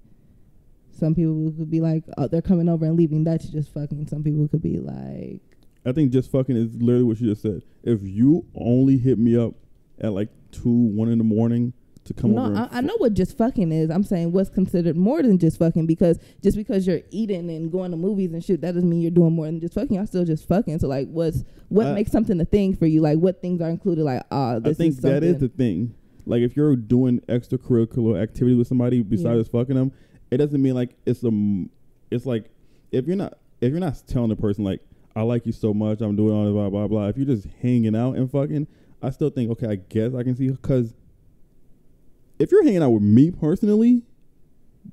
Some people could be like, oh, they're coming over and leaving. That's just fucking. Some people could be like. I think just fucking is literally what she just said. If you only hit me up at like two, one in the morning to come no, over. No, I, I know what just fucking is. I'm saying what's considered more than just fucking, because just because you're eating and going to movies and shit, that doesn't mean you're doing more than just fucking. Y'all still just fucking. So like what's, what I, makes something a thing for you? Like what things are included? Like, ah, uh, this is I think is that is the thing. Like if you're doing extracurricular activities with somebody besides yeah. fucking them, it doesn't mean like it's a, it's like if you're not, if you're not telling the person like, I like you so much, I'm doing all the blah, blah, blah. If you're just hanging out and fucking, I still think, okay, I guess I can see. Because if you're hanging out with me personally,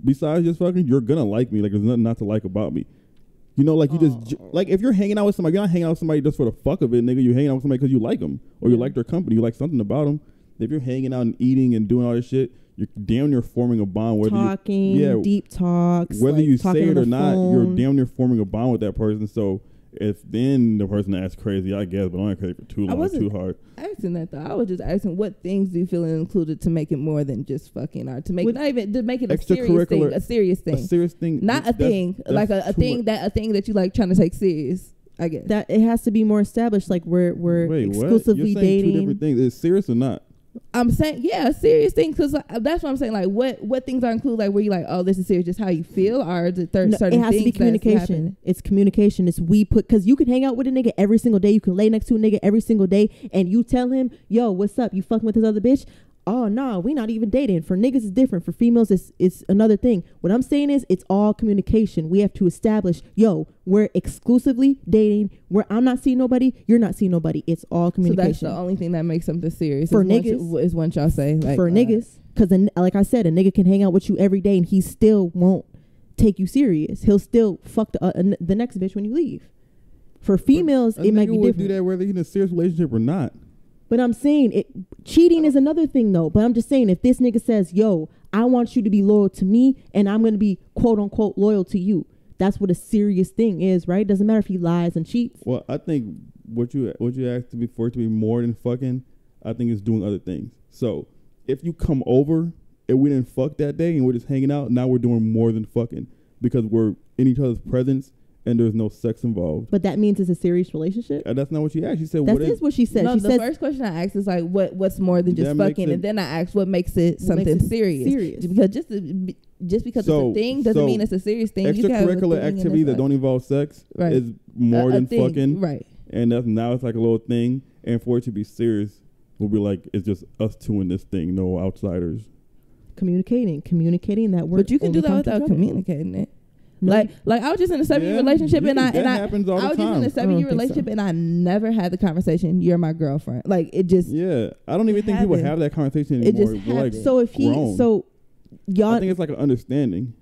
besides just fucking, you're going to like me. Like, there's nothing not to like about me. You know, like, you oh. just, like, if you're hanging out with somebody, you're not hanging out with somebody just for the fuck of it, nigga. You're hanging out with somebody because you like them or you like their company. You like something about them. If you're hanging out and eating and doing all this shit, you're damn near forming a bond. Whether Talking, you, yeah, deep talks. Whether like you say it or not, phone. You're damn near forming a bond with that person. So, if then the person acts crazy, I guess, but I ain't crazy for too long, I wasn't too hard. Asking that though, I was just asking what things do you feel included to make it more than just fucking, or to make With it not even to make it a serious thing, a serious thing, a serious thing, not a that's, thing that's like a, a thing much. that a thing that you like trying to take serious. I guess that it has to be more established. Like we're we're Wait, exclusively You're dating. Two different things. Is it serious or not? I'm saying, yeah, serious thing, because like, that's what I'm saying. Like, what what things are included? Like, where you like, oh, this is serious, just how you feel, or is it third, no, certain things? It has things to be communication. It's communication. It's we put, because you can hang out with a nigga every single day. You can lay next to a nigga every single day, and you tell him, yo, what's up? You fucking with this other bitch? Oh, nah, we not even dating. For niggas, it's different. For females, it's, it's another thing. What I'm saying is, it's all communication. We have to establish, yo, we're exclusively dating. Where I'm not seeing nobody, you're not seeing nobody. It's all communication. So that's the only thing that makes something serious. For is niggas. Once, is once y'all say. Like, for uh, niggas. Because, like I said, a nigga can hang out with you every day, and he still won't take you serious. He'll still fuck the, uh, the next bitch when you leave. For females, it might be different. A nigga would do that whether he's in a serious relationship or not. But I'm saying it. Cheating is another thing, though. But I'm just saying, if this nigga says, yo, I want you to be loyal to me and I'm going to be, quote unquote, loyal to you. That's what a serious thing is, right? Doesn't matter if he lies and cheats. Well, I think what you what you asked to be for it to be more than fucking, I think is doing other things. So if you come over and we didn't fuck that day and we're just hanging out, now we're doing more than fucking because we're in each other's presence. And there's no sex involved. But that means it's a serious relationship? Uh, that's not what she asked. She said that what is. That is what she said. No, she the says, first question I asked is like, what, what's more than just fucking? And then I asked, what makes it something makes it serious? serious? Because just, to, just because so, it's a thing doesn't so mean it's a serious thing. Extracurricular activity that don't involve sex right. is more uh, than thing, fucking. Right. And that's, now it's like a little thing. And for it to be serious, we'll be like, it's just us two in this thing, no outsiders. Communicating. Communicating that word. But you can do that without communicating it. No. Like, like I was just in a seven-year yeah, relationship, and I and I, I was time. just in a seven-year relationship, so. and I never had the conversation. You're my girlfriend. Like it just yeah. I don't even think people have that conversation anymore. It just like so if he grown. so y'all. I think it's like an understanding.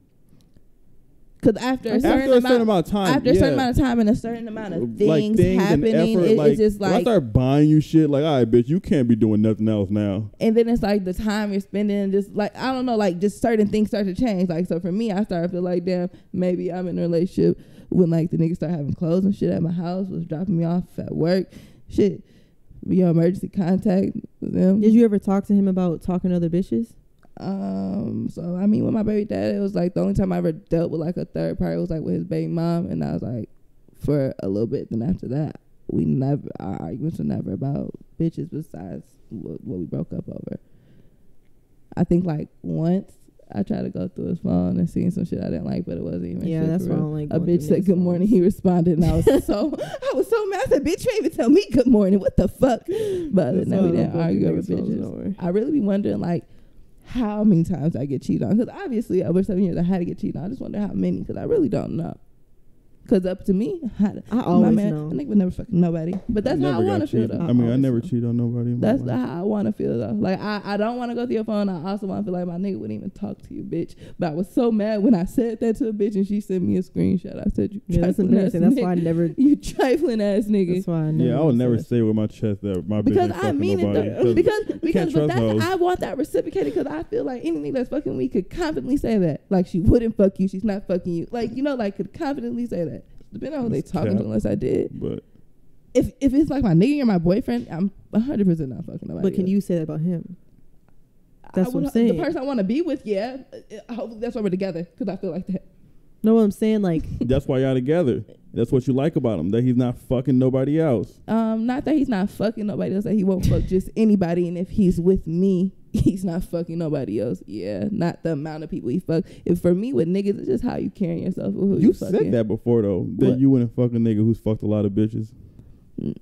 Because after a certain, after a amount, certain amount of time, after yeah. a certain amount of time, and a certain amount of things, like things happening, effort, it, like, it's just like I start buying you shit. Like, all right, bitch, you can't be doing nothing else now. And then it's like the time you're spending, just like I don't know, like just certain things start to change. Like so, for me, I started to feel like, damn, maybe I'm in a relationship when like the niggas start having clothes and shit at my house, was dropping me off at work, shit. Your emergency contact with them. Did you ever talk to him about talking to other bitches? Um, so I mean, with my baby dad, it was like the only time I ever dealt with like a third party was like with his baby mom, and I was like for a little bit. Then after that, we never our arguments were never about bitches besides what, what we broke up over. I think like once I tried to go through his phone and seeing some shit I didn't like, but it wasn't even. Yeah, shit that's why I don't like. A bitch said good morning. He responded, and I was so I was so mad. I said, "Bitch, you ain't even tell me good morning. What the fuck?" But no, we didn't argue over bitches. I really be wondering like. How many times I get cheated on? Because obviously, over seven years, I had to get cheated on. I just wonder how many, because I really don't know. Because up to me, I, to, I always man, know. I think we never fucking nobody. But that's I how I want to feel, though. I mean, I, I never know. cheat on nobody. That's life. how I want to feel, though. Like, I, I don't want to go through your phone. I also want to feel like my nigga wouldn't even talk to you, bitch. But I was so mad when I said that to a bitch, and she sent me a screenshot. I said, you yeah, trifling that's ass nigga. That's why I never... You trifling ass nigga. That's why I never... Yeah, I would never say with my chest that my bitch Because I mean nobody. it, though. Because, because but that's, I want that reciprocated, because I feel like any nigga that's fucking me could confidently say that. Like, she wouldn't fuck you. She's not fucking you. Like, you know, like, could confidently say that. Depending on who they talking to, unless I did. But if if it's like my nigga or my boyfriend, I'm one hundred percent not fucking nobody. But can else. You say that about him? That's I what would, I'm saying. The person I want to be with, yeah. Hopefully that's why we're together, because I feel like that. Know what I'm saying? Like that's why y'all together. That's what you like about him, that he's not fucking nobody else. Um, not that he's not fucking nobody else, that he won't fuck just anybody. And if he's with me, he's not fucking nobody else. Yeah, not the amount of people he fucked. If for me with niggas, it's just how you carrying yourself. Who you, you said that before though. That what? You wouldn't fuck a nigga who's fucked a lot of bitches. Mm.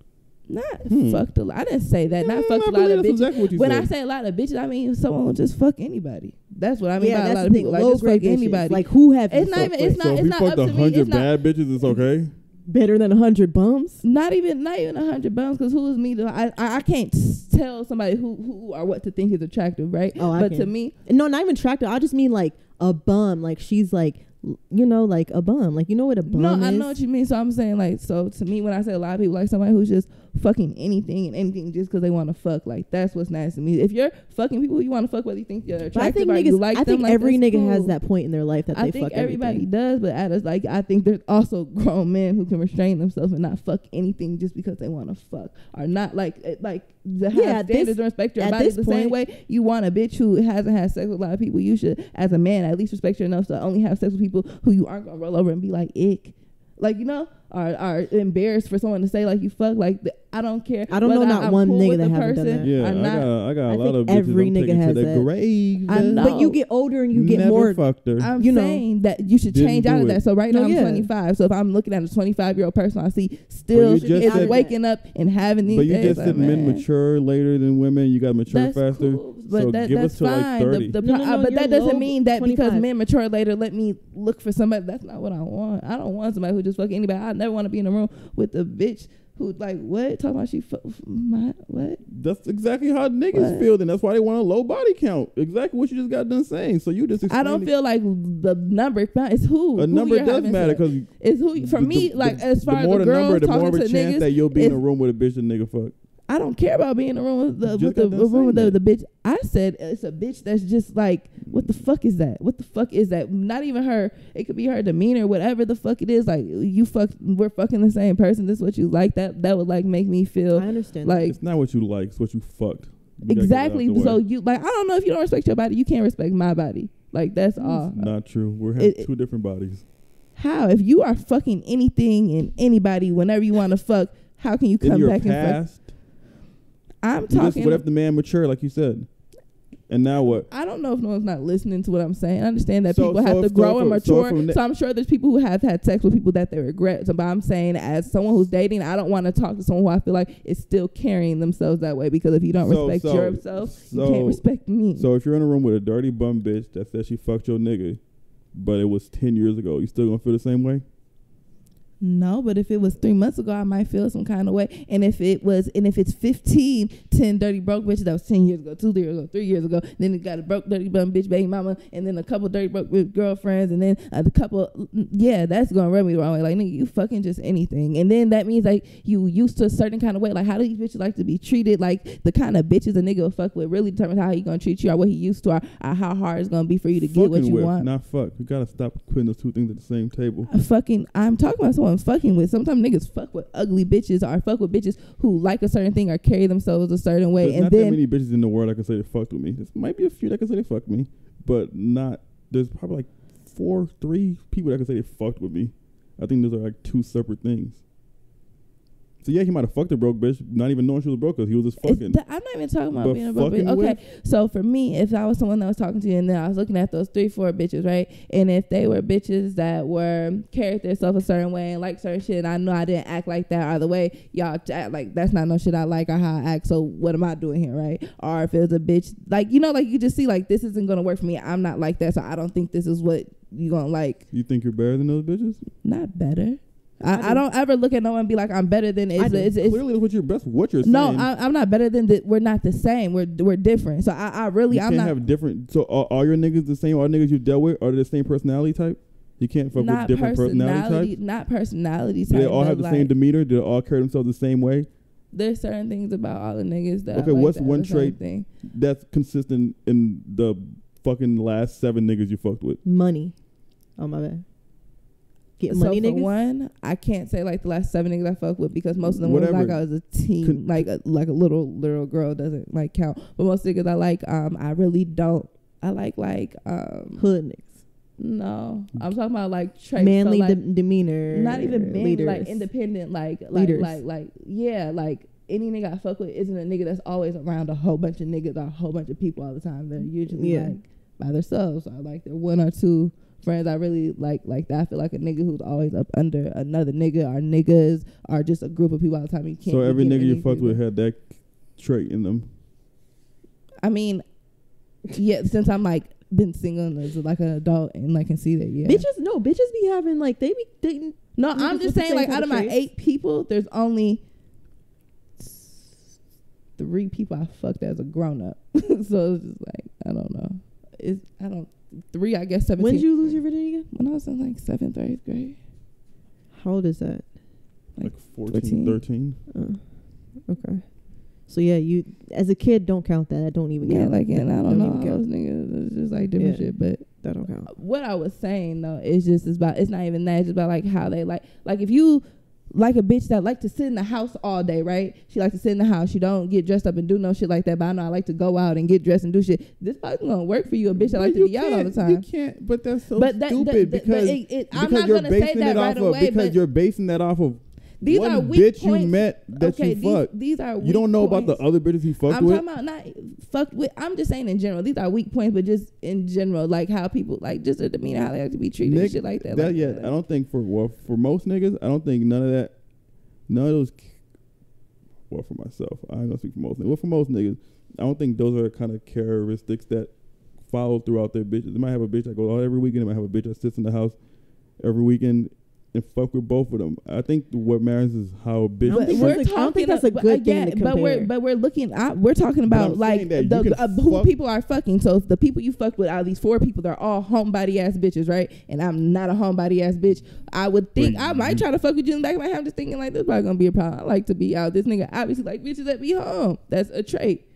Not hmm. fucked a lot. I didn't say that. Yeah, not fucked a lot of bitches. Exactly when said. I say a lot of bitches, I mean someone will just fuck anybody. That's what I mean yeah, by a lot of people. Like just fuck anybody. Like who have it's not even. It's not. It's not up to me. If you fucked a hundred bad bitches, it's okay. Better than a hundred bums. Not even. Not even a hundred bums. Because who is me? To, I, I I can't tell somebody who who or what to think is attractive, right? Oh, I but can. To me, no, not even attractive. I just mean like a bum. Like she's like. You know, like a bum. Like, you know what a bum no, is? No, I know what you mean. So I'm saying, like, so to me, when I say a lot of people, like somebody who's just fucking anything and anything just because they want to fuck, like, that's what's nasty to me. If you're fucking people you want to fuck, whether you think you're attractive I think or niggas, you like I them, think like every nigga cool. has that point in their life that I they fuck I think everybody everything. Does, but at us, like, I think there's also grown men who can restrain themselves and not fuck anything just because they want to fuck. Or not, like, like the high yeah, standards this, and respect your body the point, same way you want a bitch who hasn't had sex with a lot of people. You should, as a man, at least respect you enough to only have sex with people who you aren't gonna roll over and be like ick, like you know, or are embarrassed for someone to say like you fuck. Like the, I don't care. I don't know not I'm one cool nigga that haven't done that. Yeah, I got, I got a I lot of every bitches nigga has that. Grave, I know. But you get older and you get Never more. Fucked her. I'm you know, saying that you should change out of that. So right now no, I'm yeah. twenty-five. So if I'm looking at a twenty-five year old person, I see still is waking that. Up and having these. But you days, just said like, men mature later than women. You got to mature that's faster. Cool. But so that, give that's us to fine. Like thirty. The, the no, no, no, uh, but that doesn't mean that because men mature later, let me look for somebody. That's not what I want. I don't want somebody who just fuck anybody. I never want to be in a room with a bitch who like what talking about she f- f- my what? That's exactly how niggas what? Feel, and that's why they want a low body count. Exactly what you just got done saying. So you just I don't feel like the number it's who a who number does matter because it's who for the, me the, like the, as far the more as the, the girls number, the talking more of a to chance niggas, that you'll be in a room with a bitch and nigga fuck. I don't care about being in a room with the with the, room with the, the bitch. I said it's a bitch that's just like, what the fuck is that? What the fuck is that? Not even her. It could be her demeanor, whatever the fuck it is. Like you fuck, we're fucking the same person. This is what you like. That that would like make me feel. I understand. Like it's not what you like. It's what you fucked. You exactly. So you like I don't know if you don't respect your body, you can't respect my body. Like that's it's all. Not true. We're it, have two different bodies. How if you are fucking anything and anybody whenever you want to fuck, how can you come back past, and fuck? I'm talking. Just, what if the man mature, like you said? And now what? I don't know if no one's not listening to what I'm saying. I understand that so, people so have to grow so and mature. So, so I'm sure there's people who have had sex with people that they regret. So, but I'm saying as someone who's dating, I don't want to talk to someone who I feel like is still carrying themselves that way. Because if you don't so, respect so, yourself, so, you can't respect me. So if you're in a room with a dirty bum bitch that says she fucked your nigga, but it was ten years ago, you still going to feel the same way? No, but if it was three months ago, I might feel some kind of way. And if it was, and if it's fifteen, ten dirty broke bitches that was ten years ago, two years ago, three years ago, then it got a broke dirty bum bitch baby mama, and then a couple dirty broke girlfriends, and then a couple, yeah, that's gonna rub me the wrong way. Like nigga, you fucking just anything, and then that means like you used to a certain kind of way. Like how do these bitches like to be treated? Like the kind of bitches a nigga will fuck with really determines how he gonna treat you or what he used to or, or how hard it's gonna be for you to fucking get what you with, want. Not fuck. You gotta stop putting those two things at the same table. I fucking, I'm talking about someone. Fucking with sometimes niggas fuck with ugly bitches or fuck with bitches who like a certain thing or carry themselves a certain way. There's and not then that many bitches in the world I can say they fucked with me. There might be a few that can say they fucked me, but not. There's probably like four, three people that can say they fucked with me. I think those are like two separate things. So yeah, he might have fucked a broke bitch, not even knowing she was broke because he was just fucking. Th- I'm not even talking about but being a broke bitch. Okay, with? So for me, if I was someone that was talking to you and then I was looking at those three, four bitches, right? And if they were bitches that were carried themselves a certain way and like certain shit, and I know I didn't act like that or the way y'all act, like that's not no shit I like or how I act. So what am I doing here, right? Or if it was a bitch, like you know, like you just see like this isn't gonna work for me. I'm not like that, so I don't think this is what you gonna like. You think you're better than those bitches? Not better. I, I, I don't ever look at no one and be like I'm better than. It's, it's, it's clearly, what your best what you're saying. No, I, I'm not better than. The, we're not the same. We're we're different. So I, I really you I'm can't not have different. So all, all your niggas the same. All niggas you dealt with are they the same personality type. You can't fuck not with different personality types. Not personality type. Do they all have the like, same demeanor? Do they all carry themselves the same way? There's certain things about all the niggas that. Okay, I like what's that one trait thing. That's consistent in the fucking last seven niggas you fucked with? Money. Oh my bad. Get money, so for niggas? One, I can't say like the last seven niggas I fuck with, because most of them whatever ones I got as a teen. Could, like a, like a little little girl doesn't like count. But most niggas I like, um, I really don't. I like like um hood niggas. No, I'm talking about like traits, manly so, like, de- demeanor. Not even manly, leaders. Like independent, like like leaders. like like yeah, like any nigga I fuck with isn't a nigga that's always around a whole bunch of niggas or a whole bunch of people all the time. They're usually yeah. like by themselves. So I like the one or two friends I really like like that. I feel like a nigga who's always up under another nigga or niggas or just a group of people all the time. You can't. So every nigga you fucked with had that trait in them. I mean, yeah. Since I'm like. Been single as like an adult and like can see that yeah bitches no bitches be having like they be they, no I'm just saying like out of my eight people there's only three people I fucked as a grown up. So it's just like I don't know it's I don't three I guess seventeen. When did you lose your virginity again? When I was in like seventh or eighth grade. How old is that? Like, like fourteen, thirteen Oh, okay. So yeah, you as a kid don't count that. I don't even yeah, count. Like, and I don't, don't know even those niggas. It's just like different yeah, shit, but that don't count. What I was saying though is just it's about it's not even that. It's about like how they like like if you like a bitch that like to sit in the house all day, right? She like to sit in the house. She don't get dressed up and do no shit like that. But I know I like to go out and get dressed and do shit. This probably gonna work for you, a bitch that like to be out all the time. You can't. But that's so but that, stupid that, because, that, it, it, because I'm not you're gonna basing say that it right off away, of because you're basing that off of. These one are weak bitch points. You met that okay, you these, fucked. These are weak you don't know points. About the other bitches he fucked I'm with. I'm talking about not fucked with. I'm just saying in general. These are weak points, but just in general, like how people like just their demeanor, how they have to be treated, Nick, and shit like that. that like, yeah, uh, I don't think for well, for most niggas, I don't think none of that, none of those. Well, for myself, I ain't gonna speak for most niggas. Well, for most niggas, I don't think those are the kind of characteristics that follow throughout their bitches. They might have a bitch that goes out every weekend. They might have a bitch that sits in the house every weekend. And fuck with both of them. I think what matters is how a bitch. But we're talking. I don't think that's a good again, thing to compare. But we're but we're looking. I, we're talking about like the, uh, who people are fucking. So if the people you fucked with out of these four people, they're all homebody ass bitches, right? And I'm not a homebody ass bitch. I would think I might try to fuck with you in the back of my head. I'm just thinking like this is probably gonna be a problem. I like to be out. This nigga obviously like bitches that be home. That's a trait.